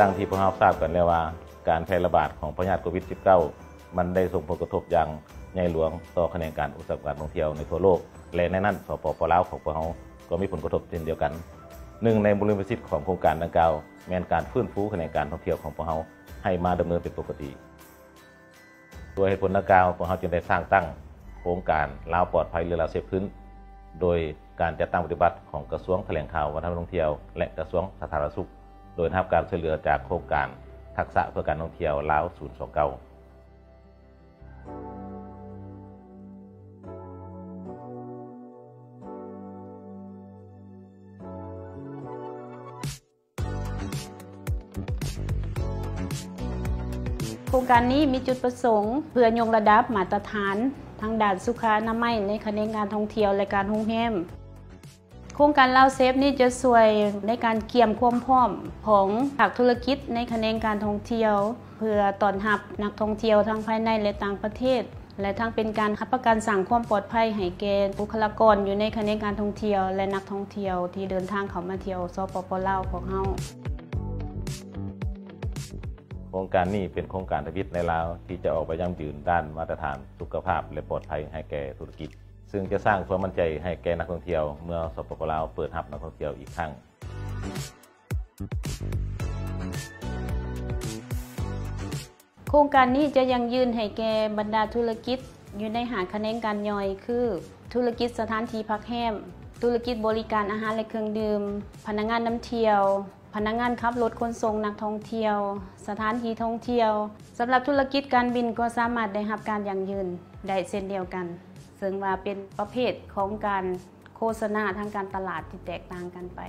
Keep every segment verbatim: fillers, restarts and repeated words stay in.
ดังที่พวกเราทราบกันแล้วว่าการแพร่ระบาดของพยาธิโควิด สิบเก้า มันได้ส่งผลกระทบอย่างใหญ่หลวงต่อแขนงการอุตสาหกรรมท่องเที่ยวในทั่วโลกและในนั้นสปป.ลาวของพวกเราก็มีผลกระทบเช่นเดียวกันหนึ่งในบริบทของโครงการดังกล่าวแม้นการฟื้นฟูแขนงการท่องเที่ยวของพวกเราให้มาดำเนินเป็นปกติด้วยเหตุผลดังกล่าวพวกเราจึงได้สร้างตั้งโครงการลาวปลอดภัยเรือลาวเซฟขึ้นโดยการจัดตั้งปฏิบัติของกระทรวงแถลงข่าววัฒนธรรมท่องเที่ยวและกระทรวงสาธารณสุขโดยได้รับการช่วยเหลือจากโครงการทักษะเพื่อการท่องเที่ยวลาว ศูนย์สองเก้าโครงการนี้มีจุดประสงค์เพื่อยกระดับมาตรฐานทางด้านสุขอนามัยในแขนงการท่องเที่ยวและการโฮมแฮมโครงการLaoSafeนี้จะช่วยในการเกี่ยมความพร้อมของภาคธุรกิจในแขนงการท่องเที่ยวเพื่อต้อนรับนักท่องเที่ยวทั้งภายในและต่างประเทศและทั้งเป็นการรับประกันสร้างความปลอดภัยให้แก่บุคลากรอยู่ในแขนงการท่องเที่ยวและนักท่องเที่ยวที่เดินทางเข้ามาเที่ยวสปป.ลาวของเฮาโครงการนี้เป็นโครงการทวิตในลาวที่จะออกไปยั่งยืนด้านมาตรฐานสุขภาพและปลอดภัยให้แก่ธุรกิจซึ่งจะสร้างความมั่นใจให้แก่นักท่องเที่ยวเมื่อสปป.ลาวเปิดรับนักท่องเที่ยวอีกครั้งโครงการนี้จะยังยืนให้แก่บรรดาธุรกิจอยู่ในหาแขนงการย่อยคือธุรกิจสถานที่พักแรมธุรกิจบริการอาหารและเครื่องดื่มพนักงานนำเที่ยวพนักงานขับรถขนส่งนักท่องเที่ยวสถานที่ท่องเที่ยวสำหรับธุรกิจการบินก็สามารถได้รับการยั่งยืนได้เช่นเดียวกันซึ่งว่าเป็นประเภทของการโฆษณาทางการตลาดที่แตกต่างกันไป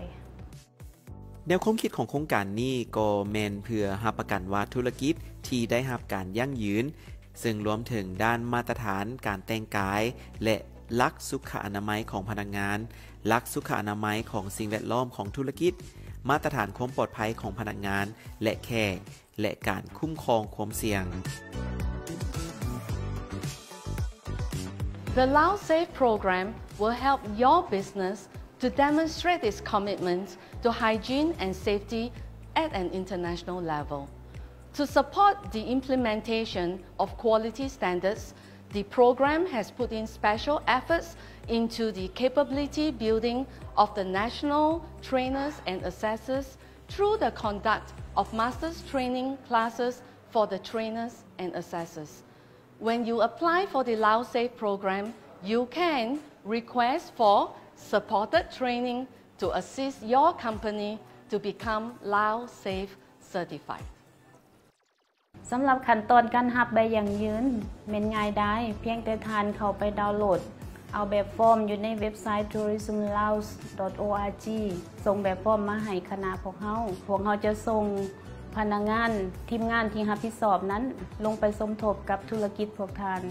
แนวความคิดของโครงการนี้ก็แม่นเพื่อรับประกันว่าธุรกิจที่ได้รับการยั่งยืนซึ่งรวมถึงด้านมาตรฐานการแต่งกายและหลักสุขอนามัยของพนักงานหลักสุขอนามัยของสิ่งแวดล้อมของธุรกิจมาตรฐานความปลอดภัยของพนักงานและแขกและการคุ้มครองความเสี่ยง The LaoSafe program will help your business to demonstrate its commitment to hygiene and safety at an international level. To support the implementation of quality standards, the program has put in special efforts into the capability building of the national trainers and assessors through the conduct of master's training classes for the trainers and assessors. When you apply for the LaoSafe program, you can request for supported training to assist your company to become LaoSafe certified.สำหรับขั้นตอนการรับใบยั่งยืนเป็นง่ายได้เพียงแต่ท่านเข้าไปดาวน์โหลดเอาแบบฟอร์มอยู่ในเว็บไซต์ tourism laos dot org ส่งแบบฟอร์มมาให้คณะพวกเฮาพวกเฮาจะส่งพนักงานทีมงานที่รับผิดชอบนั้นลงไปสมทบกับธุรกิจพวกท่าน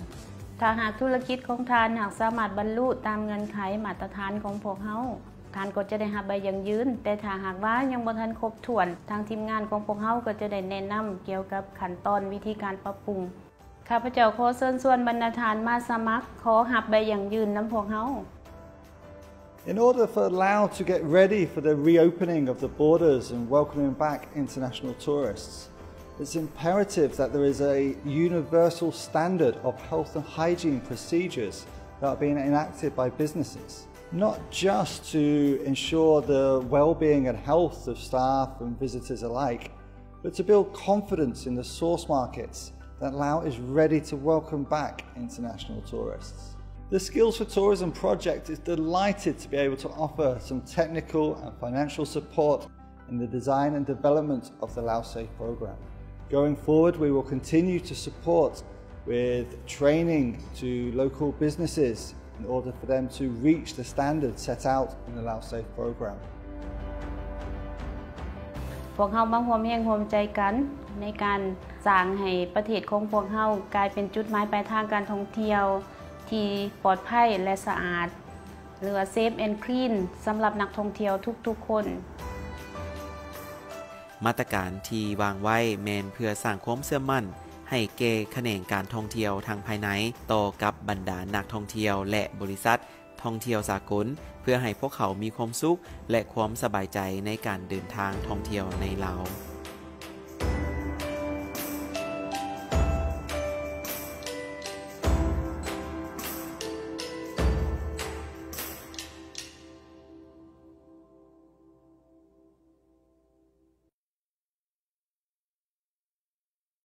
ถ้าหากธุรกิจของท่านหากสามารถบรรลุตามเงื่อนไขมาตรฐานของพวกเฮาท่านก็จะได้รับใบยั่งยืนแต่ถ้าหากว่ายังบ่ทันครบถ้วนทางทีมงานของพวกเฮาก็จะได้แนะนำเกี่ยวกับขั้นตอนวิธีการปรับปรุงข้าพเจ้าขอเชิญชวนบรรณาธานมาสมัครขอรับใบยั่งยืนนำพวกเฮา In order for Lao to get ready for the reopening of the borders and welcoming back international tourists, it's imperative that there is a universal standard of health and hygiene procedures that are being enacted by businesses.Not just to ensure the well-being and health of staff and visitors alike, but to build confidence in the source markets that Lao is ready to welcome back international tourists. The Skills for Tourism Project is delighted to be able to offer some technical and financial support in the design and development of the LaoSafe program. Going forward, we will continue to support with training to local businesses,in order for them to reach the standard set out in the LaoSafe program. พวกเรามาร่วมแรงร่วมใจกันในการสร้างให้ประเทศของพวกเรากลายเป็นจุดหมายปลายทางการท่องเที่ยวที่ปลอดภัยและสะอาดหรือ Safe and Clean สำหรับนักท่องเที่ยวทุกๆคนมาตรการที่วางไว้แม่นเพื่อสร้างความเชื่อมั่นให้แก่แขนงการท่องเที่ยวทางภายในต่อกับบรรดานักท่องเที่ยวและบริษัทท่องเที่ยวสากลเพื่อให้พวกเขามีความสุขและความสบายใจในการเดินทางท่องเที่ยวในลาว